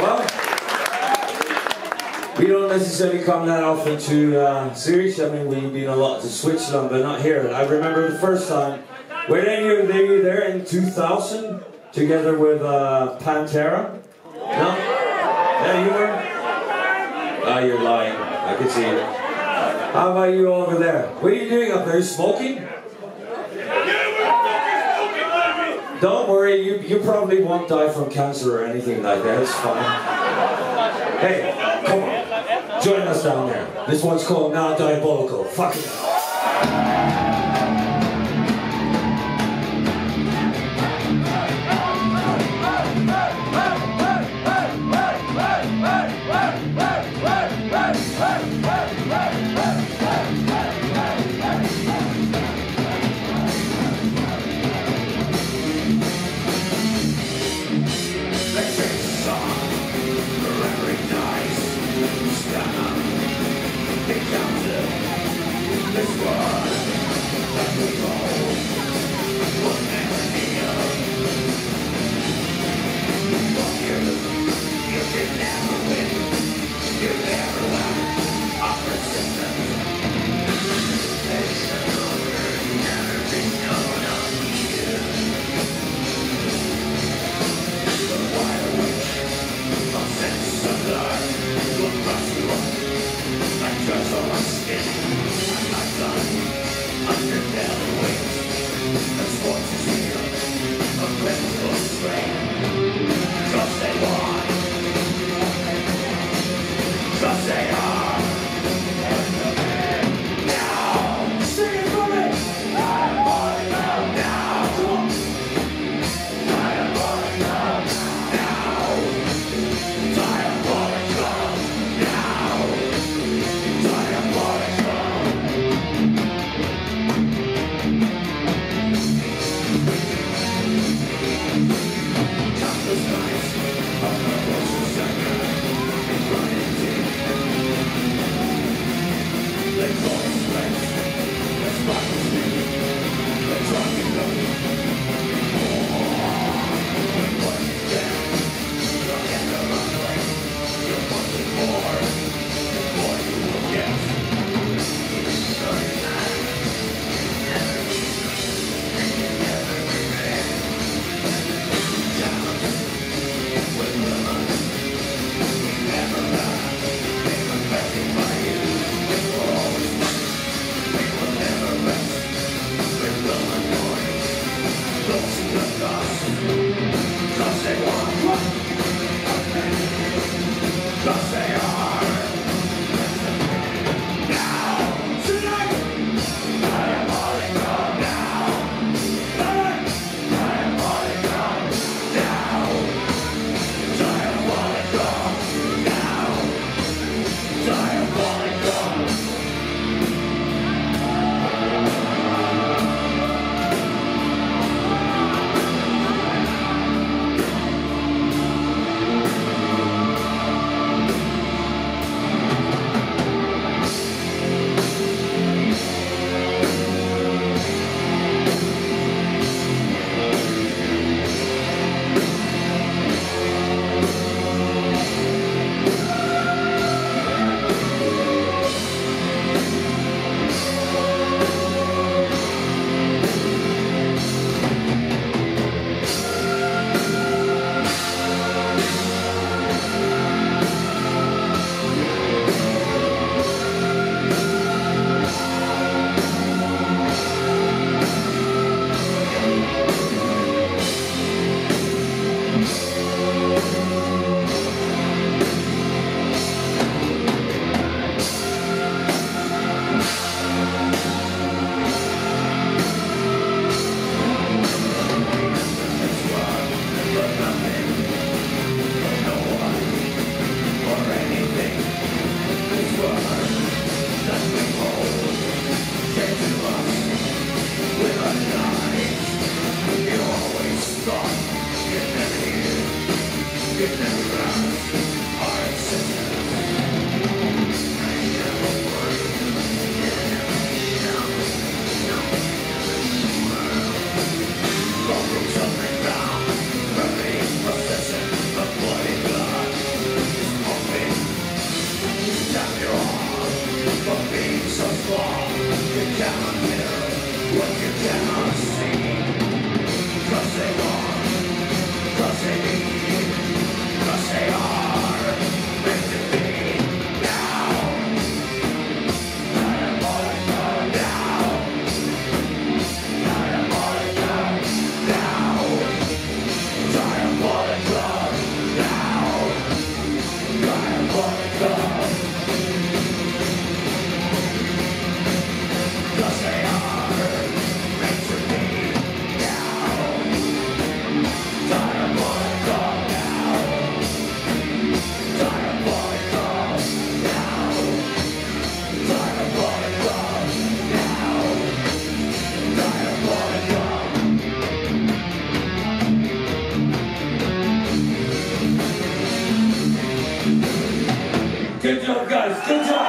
Well, we don't necessarily come that often to Zurich. I mean, we've been a lot to Switzerland, but not here. I remember the first time. Were they were there in 2000 together with Pantera? No? Yeah, you were? Ah, you're lying. I can see it. How about you all over there? What are you doing up there? Are you smoking? Don't worry, you probably won't die from cancer or anything like that, it's fine. Hey, come on, join us down there. This one's called Now Diabolical. Fuck it. Good job, guys. Good job.